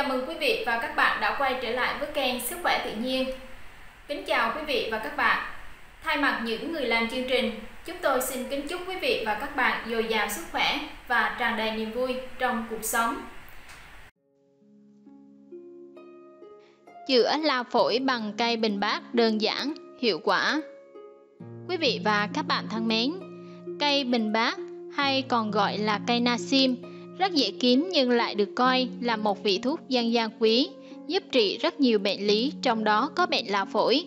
Chào mừng quý vị và các bạn đã quay trở lại với kênh Sức khỏe tự nhiên. Kính chào quý vị và các bạn. Thay mặt những người làm chương trình, chúng tôi xin kính chúc quý vị và các bạn dồi dào sức khỏe và tràn đầy niềm vui trong cuộc sống. Chữa lao phổi bằng cây bình bát đơn giản, hiệu quả. Quý vị và các bạn thân mến, cây bình bát hay còn gọi là cây na sim rất dễ kiếm nhưng lại được coi là một vị thuốc dân gian quý, giúp trị rất nhiều bệnh lý, trong đó có bệnh lao phổi.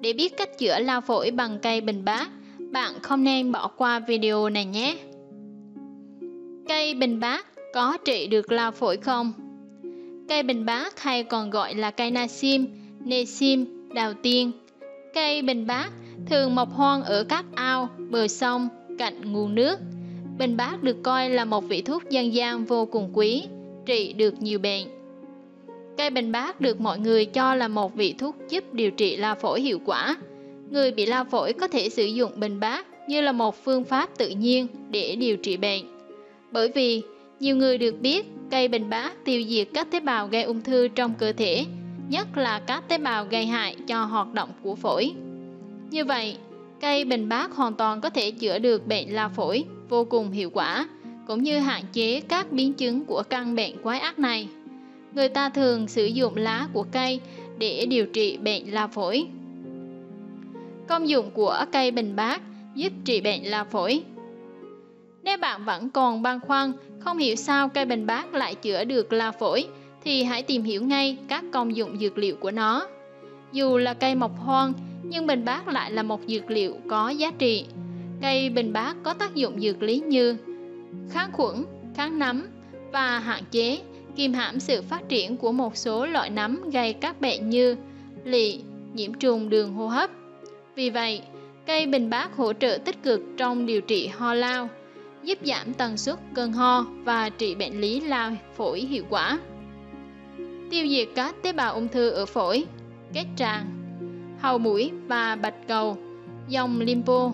Để biết cách chữa lao phổi bằng cây bình bát, bạn không nên bỏ qua video này nhé. Cây bình bát có trị được lao phổi không? Cây bình bát hay còn gọi là cây na sim, đào tiên. Cây bình bát thường mọc hoang ở các ao, bờ sông, cạnh nguồn nước. Bình bát được coi là một vị thuốc dân gian vô cùng quý, trị được nhiều bệnh. Cây bình bát được mọi người cho là một vị thuốc giúp điều trị lao phổi hiệu quả. Người bị lao phổi có thể sử dụng bình bát như là một phương pháp tự nhiên để điều trị bệnh. Bởi vì nhiều người được biết cây bình bát tiêu diệt các tế bào gây ung thư trong cơ thể, nhất là các tế bào gây hại cho hoạt động của phổi. Như vậy, cây bình bát hoàn toàn có thể chữa được bệnh lao phổi vô cùng hiệu quả, cũng như hạn chế các biến chứng của căn bệnh quái ác này. Người ta thường sử dụng lá của cây để điều trị bệnh lao phổi. Công dụng của cây bình bát giúp trị bệnh lao phổi. Nếu bạn vẫn còn băn khoăn không hiểu sao cây bình bát lại chữa được lao phổi thì hãy tìm hiểu ngay các công dụng dược liệu của nó. Dù là cây mọc hoang nhưng bình bát lại là một dược liệu có giá trị. Cây bình bát có tác dụng dược lý như kháng khuẩn, kháng nấm và hạn chế, kiềm hãm sự phát triển của một số loại nấm gây các bệnh như lị, nhiễm trùng đường hô hấp. Vì vậy, cây bình bát hỗ trợ tích cực trong điều trị ho lao, giúp giảm tần suất cơn ho và trị bệnh lý lao phổi hiệu quả. Tiêu diệt các tế bào ung thư ở phổi, kết tràng, hầu mũi và bạch cầu, dòng lympho.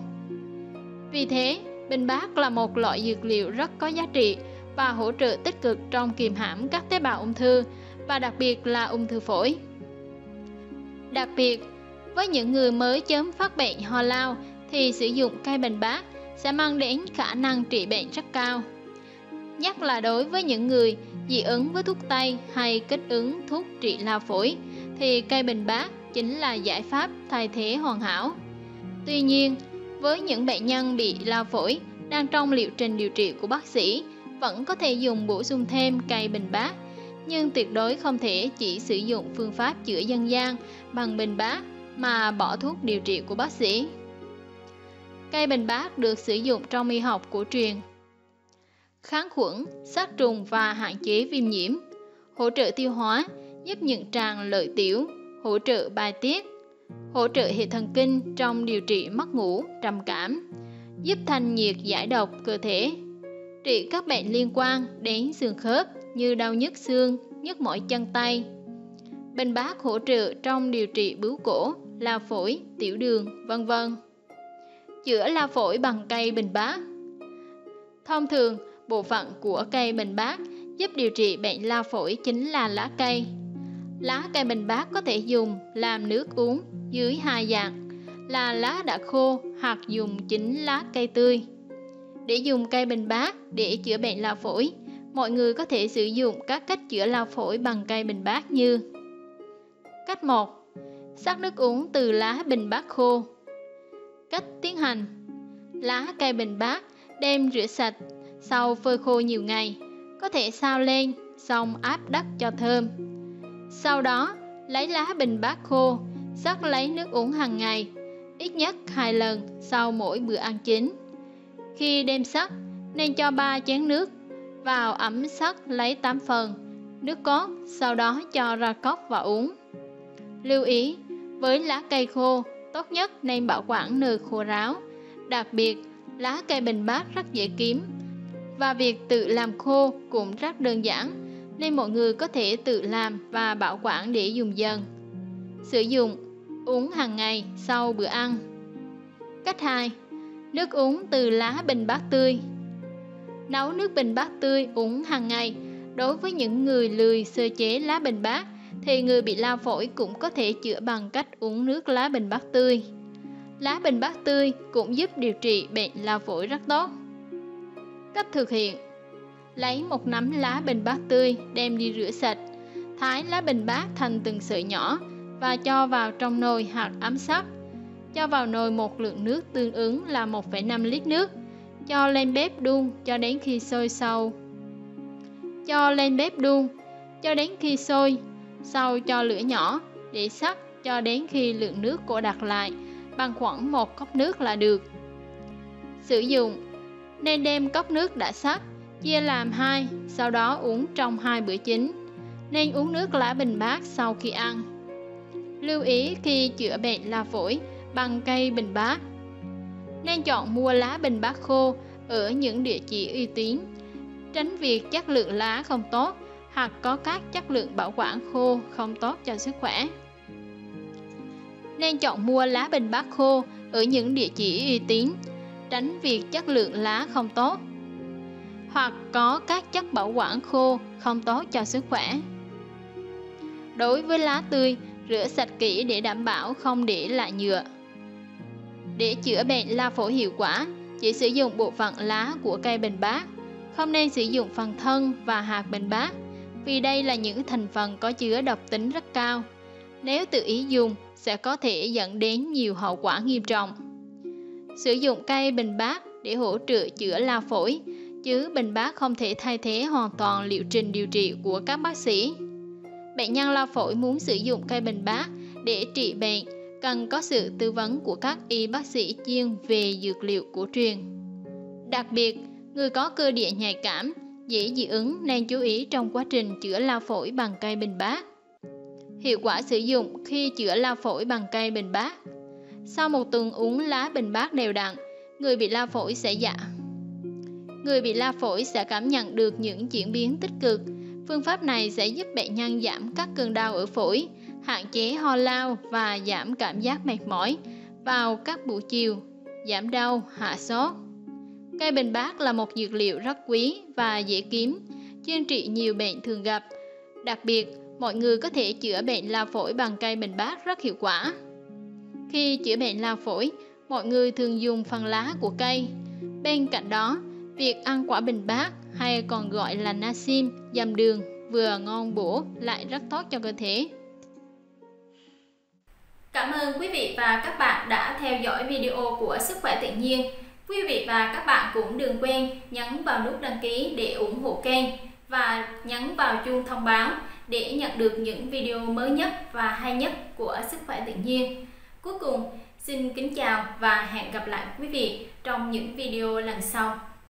Vì thế, bình bát là một loại dược liệu rất có giá trị và hỗ trợ tích cực trong kiềm hãm các tế bào ung thư và đặc biệt là ung thư phổi. Đặc biệt, với những người mới chớm phát bệnh ho lao thì sử dụng cây bình bát sẽ mang đến khả năng trị bệnh rất cao. Nhất là đối với những người dị ứng với thuốc tây hay kích ứng thuốc trị lao phổi thì cây bình bát chính là giải pháp thay thế hoàn hảo. Tuy nhiên, với những bệnh nhân bị lao phổi đang trong liệu trình điều trị của bác sĩ, vẫn có thể dùng bổ sung thêm cây bình bát, nhưng tuyệt đối không thể chỉ sử dụng phương pháp chữa dân gian bằng bình bát mà bỏ thuốc điều trị của bác sĩ. Cây bình bát được sử dụng trong y học cổ truyền. Kháng khuẩn, sát trùng và hạn chế viêm nhiễm, hỗ trợ tiêu hóa, giúp nhuận tràng lợi tiểu, hỗ trợ bài tiết, hỗ trợ hệ thần kinh trong điều trị mất ngủ, trầm cảm, giúp thanh nhiệt giải độc cơ thể, trị các bệnh liên quan đến xương khớp như đau nhức xương, nhức mỏi chân tay. Bình bát hỗ trợ trong điều trị bướu cổ, lao phổi, tiểu đường, vân vân. Chữa lao phổi bằng cây bình bát. Thông thường, bộ phận của cây bình bát giúp điều trị bệnh lao phổi chính là lá cây. Lá cây bình bát có thể dùng làm nước uống dưới hai dạng là lá đã khô hoặc dùng chính lá cây tươi. Để dùng cây bình bát để chữa bệnh lao phổi, mọi người có thể sử dụng các cách chữa lao phổi bằng cây bình bát như: cách 1. Sắc nước uống từ lá bình bát khô. Cách tiến hành: lá cây bình bát đem rửa sạch, sau phơi khô nhiều ngày, có thể xào lên, xong áp đất cho thơm. Sau đó, lấy lá bình bát khô, sắc lấy nước uống hàng ngày, ít nhất 2 lần sau mỗi bữa ăn chính. Khi đem sắc, nên cho 3 chén nước vào ấm sắc lấy 8 phần, nước cốt, sau đó cho ra cốc và uống. Lưu ý, với lá cây khô, tốt nhất nên bảo quản nơi khô ráo. Đặc biệt, lá cây bình bát rất dễ kiếm và việc tự làm khô cũng rất đơn giản, nên mọi người có thể tự làm và bảo quản để dùng dần. Sử dụng, uống hàng ngày sau bữa ăn. Cách 2. Nước uống từ lá bình bát tươi. Nấu nước bình bát tươi uống hàng ngày Đối với những người lười sơ chế lá bình bát thì người bị lao phổi cũng có thể chữa bằng cách uống nước lá bình bát tươi. Lá bình bát tươi cũng giúp điều trị bệnh lao phổi rất tốt. Cách thực hiện: lấy một nắm lá bình bát tươi đem đi rửa sạch, thái lá bình bát thành từng sợi nhỏ và cho vào trong nồi hoặc ấm sắp. Cho vào nồi một lượng nước tương ứng là 1,5 lít nước, cho lên bếp đun cho đến khi sôi sâu. Sau cho lửa nhỏ để sắc cho đến khi lượng nước cô đặc lại bằng khoảng 1 cốc nước là được. Sử dụng: nên đem cốc nước đã sắc chia làm 2, sau đó uống trong 2 bữa chính. Nên uống nước lá bình bát sau khi ăn. Lưu ý khi chữa bệnh lao phổi bằng cây bình bát, nên chọn mua lá bình bát khô ở những địa chỉ uy tín, tránh việc chất lượng lá không tốt hoặc có các chất lượng bảo quản khô không tốt cho sức khỏe. Đối với lá tươi, rửa sạch kỹ để đảm bảo không để lại nhựa. Để chữa bệnh lao phổi hiệu quả, chỉ sử dụng bộ phận lá của cây bình bát, không nên sử dụng phần thân và hạt bình bát, vì đây là những thành phần có chứa độc tính rất cao. Nếu tự ý dùng, sẽ có thể dẫn đến nhiều hậu quả nghiêm trọng. Sử dụng cây bình bát để hỗ trợ chữa lao phổi, chứ bình bát không thể thay thế hoàn toàn liệu trình điều trị của các bác sĩ. Bệnh nhân lao phổi muốn sử dụng cây bình bát để trị bệnh cần có sự tư vấn của các y bác sĩ chuyên về dược liệu cổ truyền. Đặc biệt, người có cơ địa nhạy cảm, dễ dị ứng nên chú ý trong quá trình chữa lao phổi bằng cây bình bát. Hiệu quả sử dụng khi chữa lao phổi bằng cây bình bát: sau một tuần uống lá bình bát đều đặn, người bị lao phổi sẽ cảm nhận được những chuyển biến tích cực. Phương pháp này sẽ giúp bệnh nhân giảm các cơn đau ở phổi, hạn chế ho lao và giảm cảm giác mệt mỏi vào các buổi chiều, giảm đau, hạ sốt. Cây bình bát là một dược liệu rất quý và dễ kiếm, chuyên trị nhiều bệnh thường gặp. Đặc biệt, mọi người có thể chữa bệnh lao phổi bằng cây bình bát rất hiệu quả. Khi chữa bệnh lao phổi, mọi người thường dùng phần lá của cây. Bên cạnh đó, việc ăn quả bình bát hay còn gọi là na sim, dầm đường, vừa ngon bổ lại rất tốt cho cơ thể. Cảm ơn quý vị và các bạn đã theo dõi video của Sức khỏe tự nhiên. Quý vị và các bạn cũng đừng quên nhấn vào nút đăng ký để ủng hộ kênh và nhấn vào chuông thông báo để nhận được những video mới nhất và hay nhất của Sức khỏe tự nhiên. Cuối cùng, xin kính chào và hẹn gặp lại quý vị trong những video lần sau.